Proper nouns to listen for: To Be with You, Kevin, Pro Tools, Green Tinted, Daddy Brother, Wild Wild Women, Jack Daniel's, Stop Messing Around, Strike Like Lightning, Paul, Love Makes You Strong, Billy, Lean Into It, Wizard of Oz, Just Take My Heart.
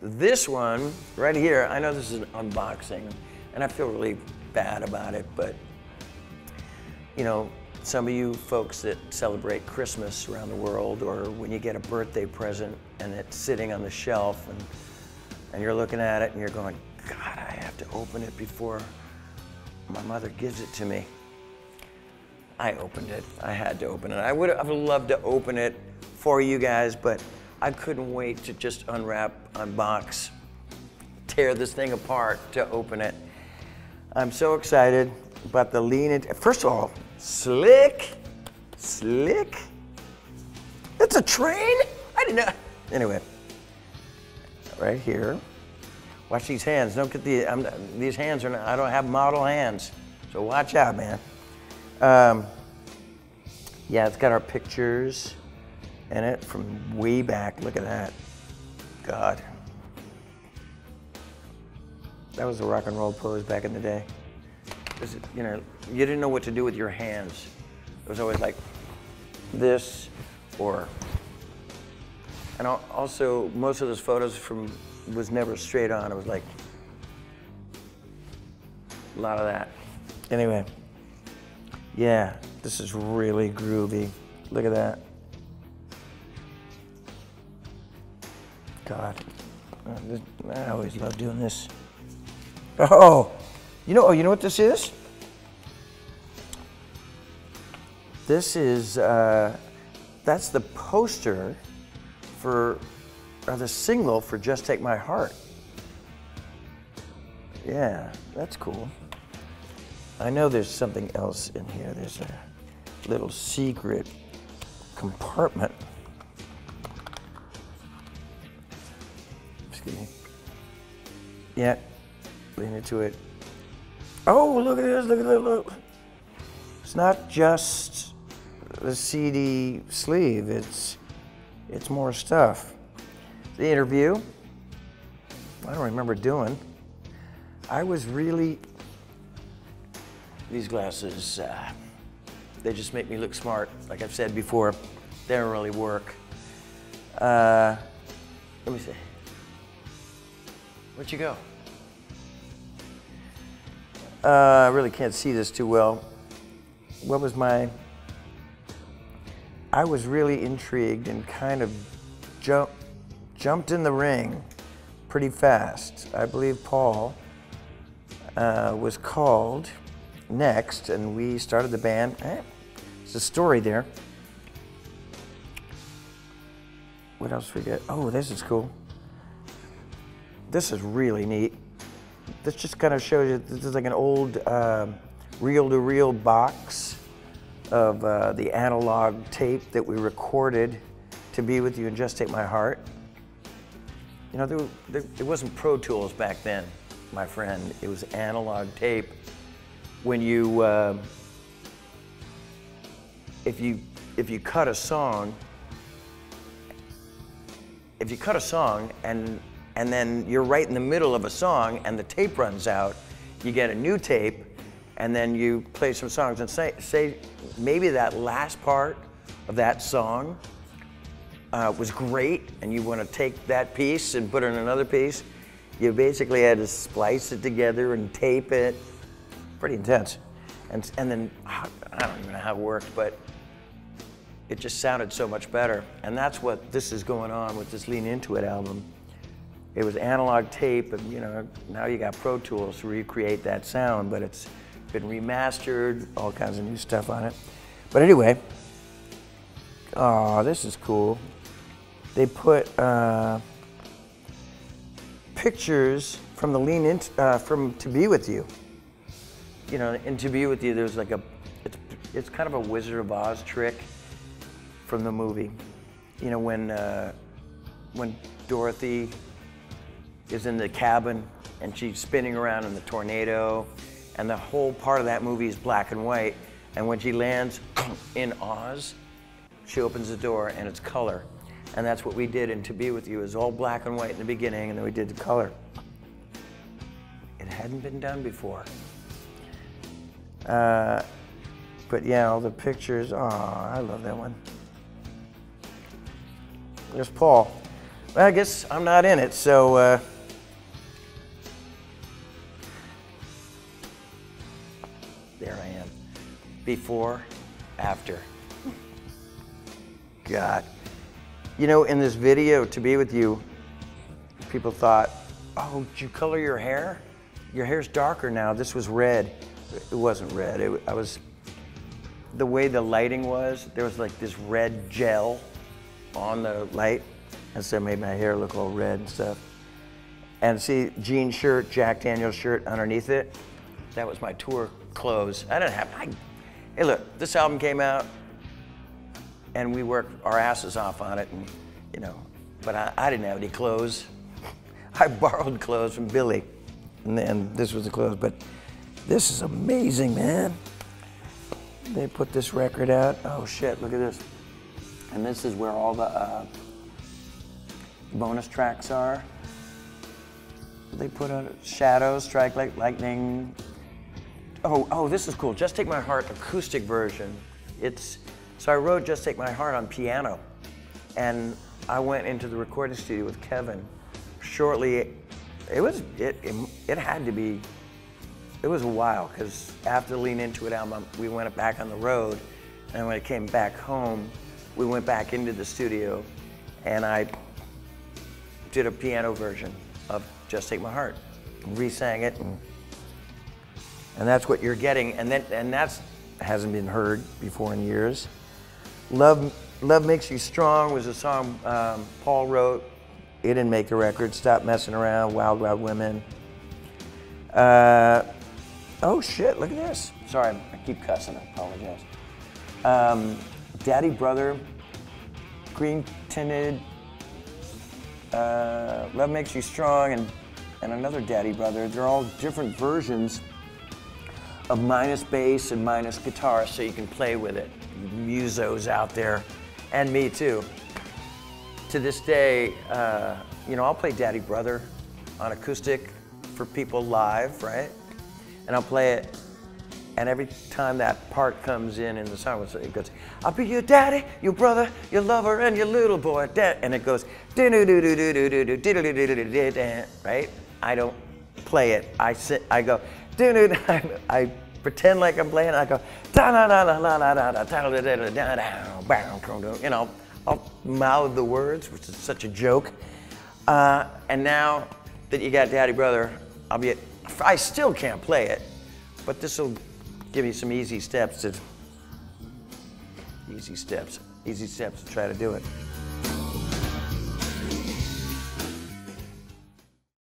This one right here, I know this is an unboxing, and I feel really bad about it, but you know, some of you folks that celebrate Christmas around the world, or when you get a birthday present and it's sitting on the shelf and you're looking at it and you're going, God, I have to open it before my mother gives it to me. I opened it. I had to open it. I would loved to open it for you guys, but I couldn't wait to just unwrap, unbox, tear this thing apart to open it. I'm so excited about the Lean Into. First of all, slick. That's a train? I didn't know. Anyway, right here. Watch these hands. Don't get the. These hands are. Not, I don't have model hands, so watch out, man. Yeah, it's got our pictures in it from way back. Look at that. God, that was the rock and roll pose back in the day. This, you know, you didn't know what to do with your hands. It was always like this, or. And also, most of those photos from. Was never straight on. It was like a lot of that. Anyway, yeah, this is really groovy. Look at that. God, I always love doing this. Oh, you know what this is? This is that's the poster for. Or the single for Just Take My Heart. Yeah, that's cool. I know there's something else in here. There's a little secret compartment. Excuse me. Yeah, Lean Into It. Oh, look at this, look at that, look. It's not just the CD sleeve, it's more stuff. The interview, I don't remember doing. I was really, these glasses, they just make me look smart. Like I've said before, they don't really work. Let me see. Where'd you go? I really can't see this too well. What was my, I was really intrigued and kind of jumped in the ring pretty fast. I believe Paul was called next, and we started the band. It's a story there. What else we get? Oh, this is cool. This is really neat. This just kind of shows you, this is like an old reel-to-reel box of the analog tape that we recorded To Be With You and Just Take My Heart. You know, there wasn't Pro Tools back then, my friend. It was analog tape. When you, if you cut a song, and then you're right in the middle of a song and the tape runs out, you get a new tape, and then you play some songs and say maybe that last part of that song was great, and you want to take that piece and put in another piece. You basically had to splice it together and tape it. Pretty intense. And then, I don't even know how it worked, but it just sounded so much better. And that's what this is going on with this Lean Into It album. It was analog tape, and you know, now you got Pro Tools to recreate that sound, but it's been remastered, all kinds of new stuff on it. But anyway, oh, this is cool. They put pictures from the Lean Into, from To Be With You. You know, in To Be With You, there's like a, it's kind of a Wizard of Oz trick from the movie. You know, when Dorothy is in the cabin and she's spinning around in the tornado, and the whole part of that movie is black and white, and when she lands in Oz, she opens the door and it's color. And that's what we did in To Be With You. It was all black and white in the beginning, and then we did the color. It hadn't been done before. But yeah, all the pictures. Oh, I love that one. There's Paul. Well, I guess I'm not in it, so... there I am. Before, after. God. You know, in this video, To Be With You, people thought, oh, did you color your hair? Your hair's darker now. This was red. It wasn't red. The way the lighting was, there was like this red gel on the light, and so it made my hair look all red and stuff. And see, jean shirt, Jack Daniel's shirt underneath it, that was my tour clothes. I didn't have, hey look, this album came out, and we worked our asses off on it, and you know, but I didn't have any clothes. I borrowed clothes from Billy, and this was the clothes, but this is amazing, man. They put this record out. Oh shit, look at this. And this is where all the bonus tracks are. They put on Shadows, Strike Like Lightning. Oh, this is cool. Just Take My Heart acoustic version. So I wrote Just Take My Heart on piano. And I went into the recording studio with Kevin. Shortly, it was a while, because after the Lean Into It album, we went back on the road, and when it came back home, we went back into the studio, and I did a piano version of Just Take My Heart, re-sang it, and that's what you're getting, and that hasn't been heard before in years. Love Makes You Strong was a song Paul wrote. It didn't make the record. Stop Messing Around, Wild Wild Women. Oh shit, look at this. Sorry, I keep cussing, I apologize. Daddy Brother, Green Tinted, Love Makes You Strong, and another Daddy Brother. They're all different versions of minus bass and minus guitar, so you can play with it. Musos out there, and me too. To this day, you know, I'll play Daddy Brother on acoustic for people live, right? And I'll play it, and every time that part comes in the song, it goes, I'll be your daddy, your brother, your lover, and your little boy, dad. And it goes, right? I don't play it. I go, I pretend like I'm playing. I go, you know, I'll mouth the words, which is such a joke. And now that you got Daddy Brother, I still can't play it, but this will give you some easy steps to try to do it.